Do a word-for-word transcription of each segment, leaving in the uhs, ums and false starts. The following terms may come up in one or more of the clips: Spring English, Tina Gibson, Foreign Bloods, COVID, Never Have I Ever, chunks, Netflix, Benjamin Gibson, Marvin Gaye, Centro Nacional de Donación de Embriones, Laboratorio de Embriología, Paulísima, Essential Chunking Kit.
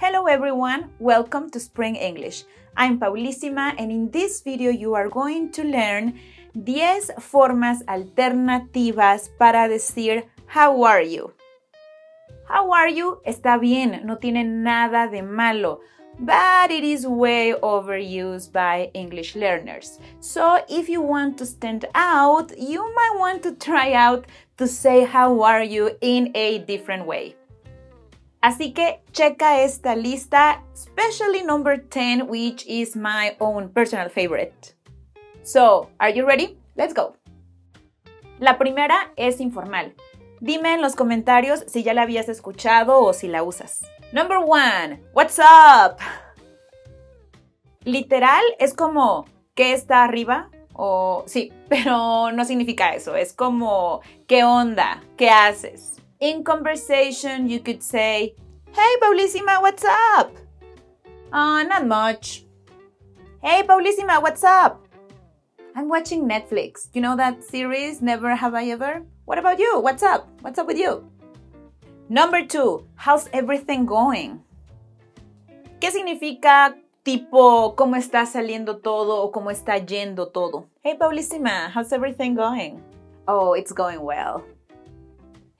Hello everyone, welcome to Spring English. I'm Paulísima and in this video you are going to learn diez formas alternativas para decir how are you. How are you está bien, no tiene nada de malo, but it is way overused by English learners. So if you want to stand out, you might want to try out to say how are you in a different way. Así que checa esta lista, especially number ten, which is my own personal favorite. So, are you ready? Let's go. La primera es informal. Dime en los comentarios si ya la habías escuchado o si la usas. Number one, what's up? Literal es como, ¿qué está arriba? O sí, pero no significa eso. Es como, ¿qué onda? ¿Qué haces? In conversation, you could say, hey, Paulísima, what's up? Oh, not much. Hey, Paulísima, what's up? I'm watching Netflix. You know that series, Never Have I Ever? What about you? What's up? What's up with you? Number two, how's everything going? ¿Qué significa tipo, cómo está saliendo todo o cómo está yendo todo? Hey, Paulísima, how's everything going? Oh, it's going well.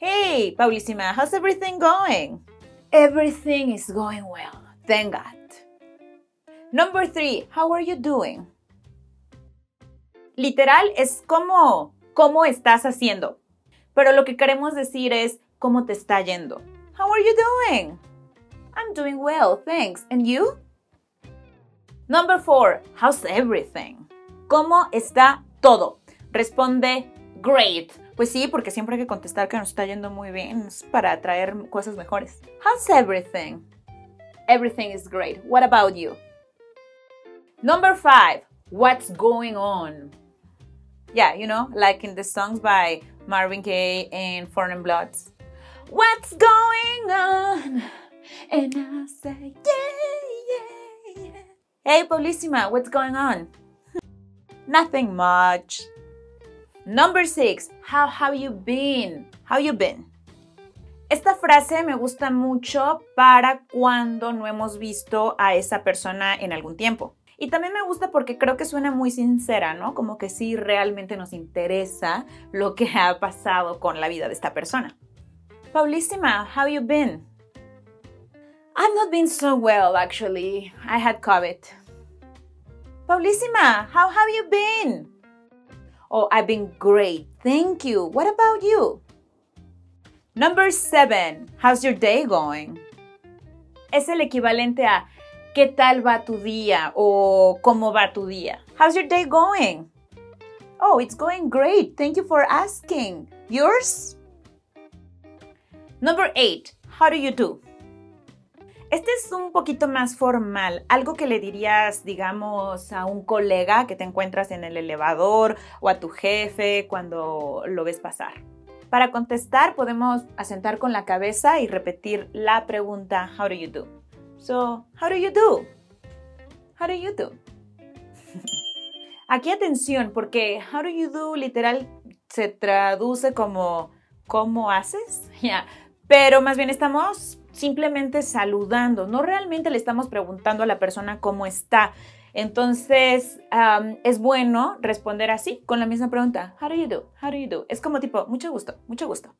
Hey, Paulísima, how's everything going? Everything is going well, thank God. Number three, how are you doing? Literal es como, ¿cómo estás haciendo? Pero lo que queremos decir es, ¿cómo te está yendo? How are you doing? I'm doing well, thanks. And you? Number four, how's everything? ¿Cómo está todo? Responde, great. Pues sí, porque siempre hay que contestar que nos está yendo muy bien para atraer cosas mejores. How's everything? Everything is great. What about you? Number five. What's going on? Yeah, you know, like in the songs by Marvin Gaye and Foreign Bloods. What's going on? And I say, yeah, yeah, yeah. Hey, Paulísima, what's going on? Nothing much. Number six, how have you been? How you been? Esta frase me gusta mucho para cuando no hemos visto a esa persona en algún tiempo. Y también me gusta porque creo que suena muy sincera, ¿no? Como que sí realmente nos interesa lo que ha pasado con la vida de esta persona. Paulísima, how you been? I've not been so well, actually. I had COVID. Paulísima, how have you been? Oh, I've been great. Thank you. What about you? Number seven. How's your day going? Es el equivalente a ¿qué tal va tu día? O ¿cómo va tu día? How's your day going? Oh, it's going great. Thank you for asking. Yours? Number eight. How do you do? Este es un poquito más formal, algo que le dirías, digamos, a un colega que te encuentras en el elevador o a tu jefe cuando lo ves pasar. Para contestar podemos asentar con la cabeza y repetir la pregunta how do you do? So, how do you do? How do you do? Aquí atención porque how do you do literal se traduce como ¿cómo haces? Yeah. Pero más bien estamos simplemente saludando, no realmente le estamos preguntando a la persona cómo está. Entonces, um, es bueno responder así, con la misma pregunta. How do you do? How do you do? Es como tipo, mucho gusto, mucho gusto.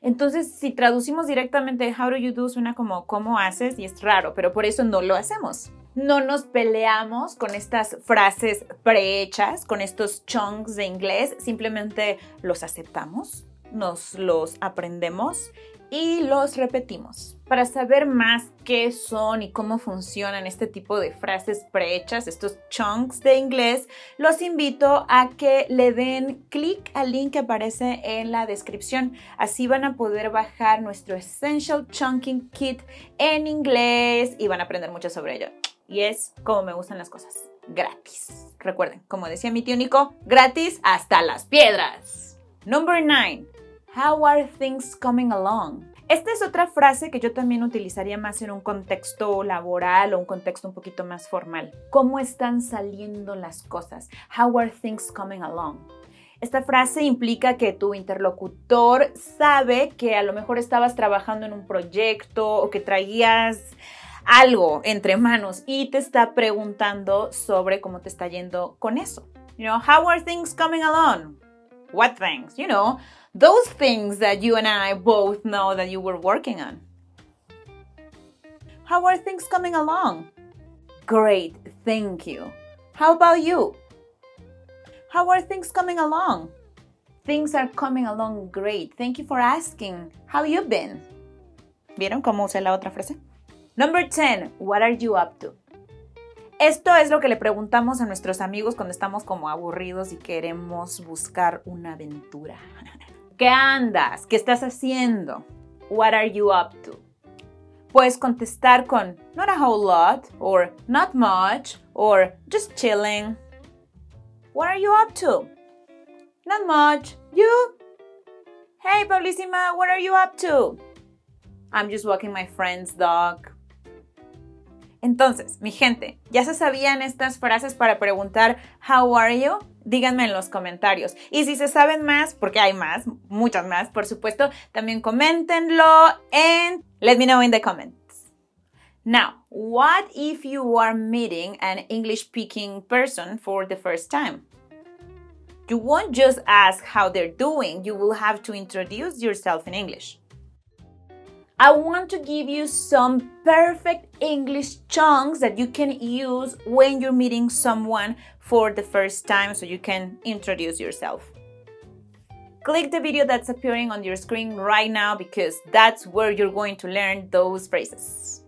Entonces, si traducimos directamente how do you do, suena como ¿cómo haces? Y es raro, pero por eso no lo hacemos. No nos peleamos con estas frases prehechas, con estos chunks de inglés, simplemente los aceptamos. Nos los aprendemos y los repetimos. Para saber más qué son y cómo funcionan este tipo de frases prehechas, estos chunks de inglés, los invito a que le den clic al link que aparece en la descripción. Así van a poder bajar nuestro Essential Chunking Kit en inglés y van a aprender mucho sobre ello. Y es como me gustan las cosas, gratis. Recuerden, como decía mi tío Nico, gratis hasta las piedras. Number nine. How are things coming along? Esta es otra frase que yo también utilizaría más en un contexto laboral o un contexto un poquito más formal. ¿Cómo están saliendo las cosas? How are things coming along? Esta frase implica que tu interlocutor sabe que a lo mejor estabas trabajando en un proyecto o que traías algo entre manos y te está preguntando sobre cómo te está yendo con eso. You know, how are things coming along? What things? You know, those things that you and I both know that you were working on. How are things coming along? Great, thank you. How about you? How are things coming along? Things are coming along great. Thank you for asking. How you been? ¿Vieron cómo usé la otra frase? Number ten. What are you up to? Esto es lo que le preguntamos a nuestros amigos cuando estamos como aburridos y queremos buscar una aventura. ¿Qué andas? ¿Qué estás haciendo? What are you up to? Puedes contestar con not a whole lot, or not much, or just chilling. What are you up to? Not much. You? Hey, Paulísima, what are you up to? I'm just walking my friend's dog. Entonces, mi gente, ¿ya se sabían estas frases para preguntar how are you? Díganme en los comentarios. Y si se saben más, porque hay más, muchas más, por supuesto, también coméntenlo en let me know in the comments. Now, what if you are meeting an English-speaking person for the first time? You won't just ask how they're doing, you will have to introduce yourself in English. I want to give you some perfect English chunks that you can use when you're meeting someone for the first time so you can introduce yourself. Click the video that's appearing on your screen right now because that's where you're going to learn those phrases.